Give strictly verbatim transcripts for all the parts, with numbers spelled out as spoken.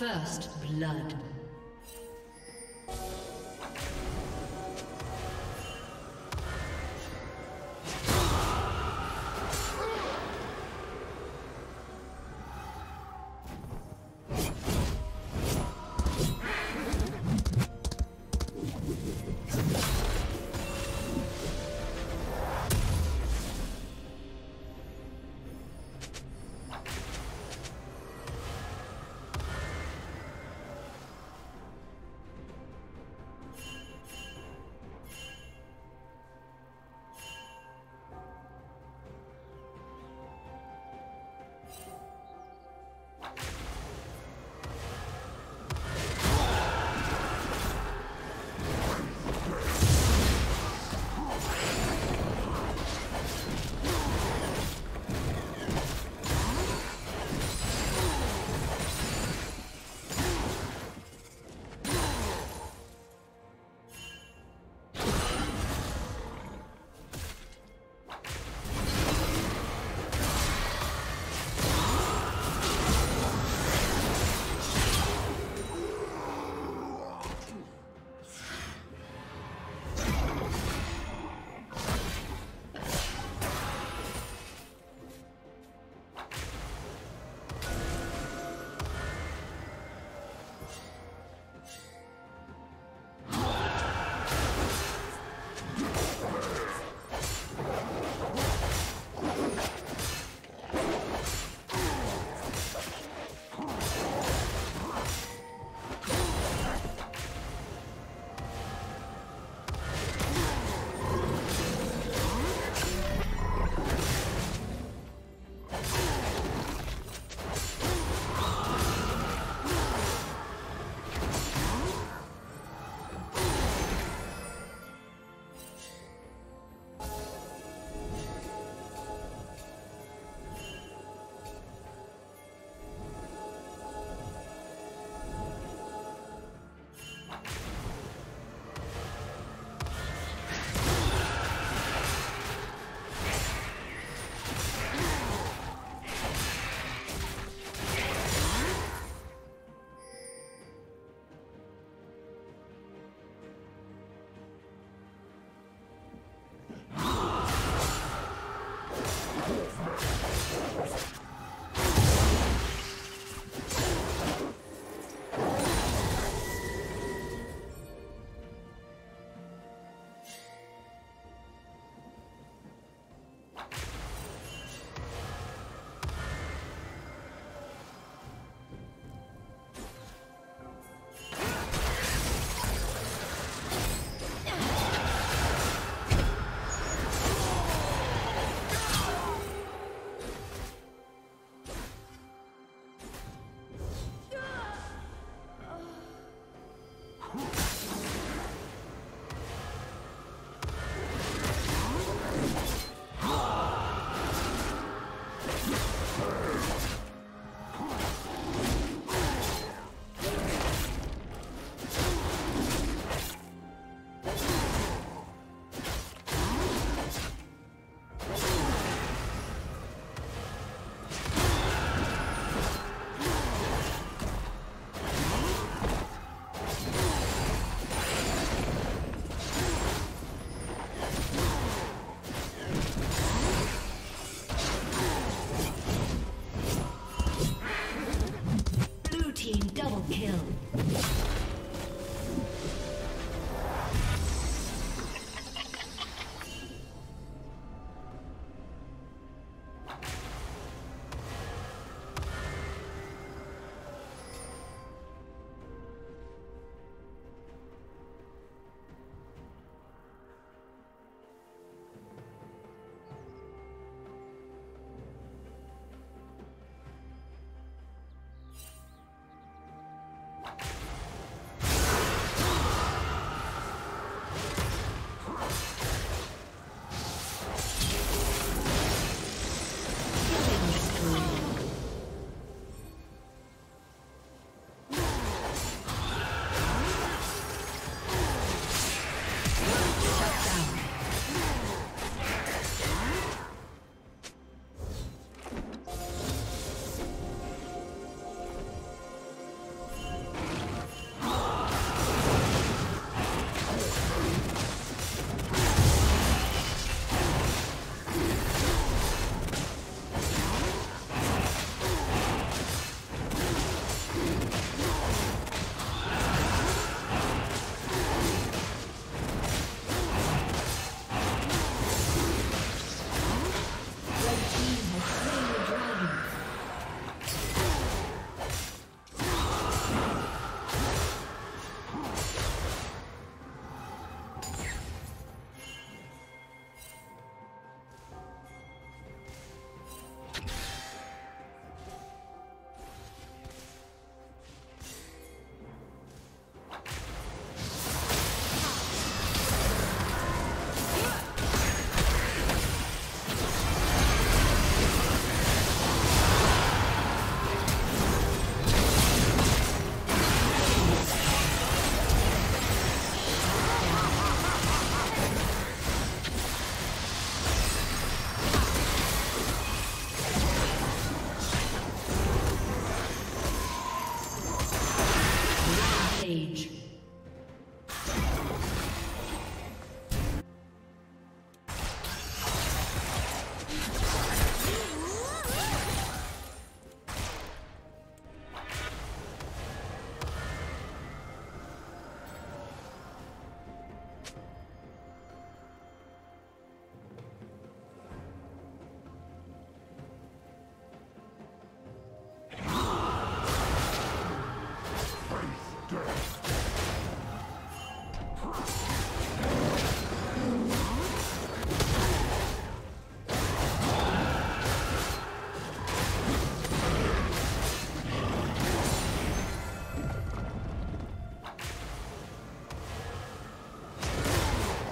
First blood.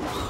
You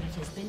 turret has been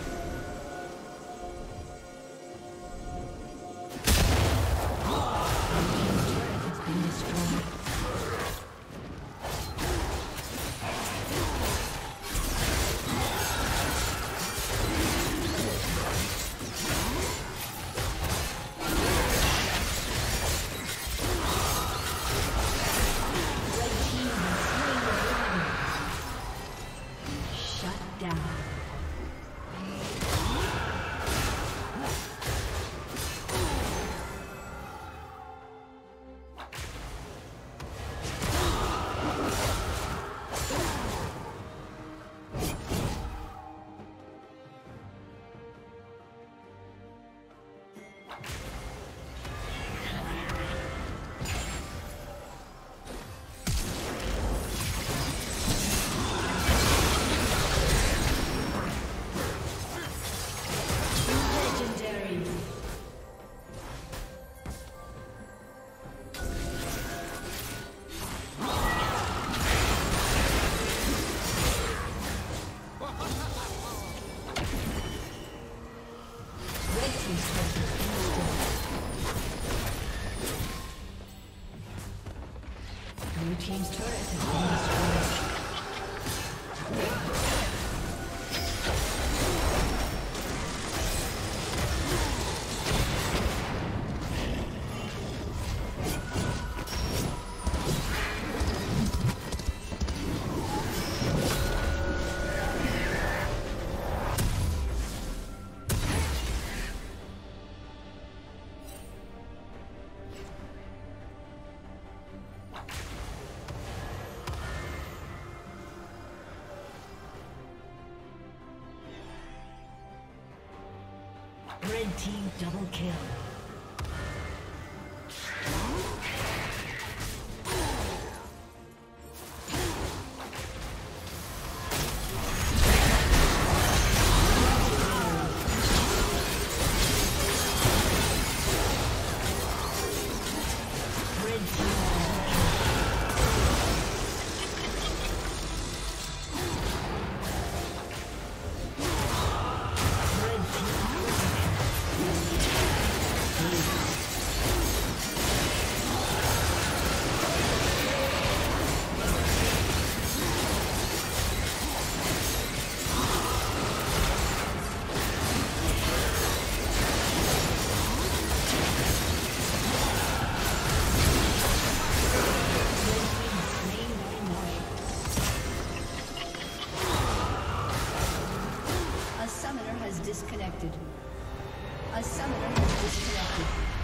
team's turret has been destroyed. Red team double kill. Disconnected. A summoner has disconnected.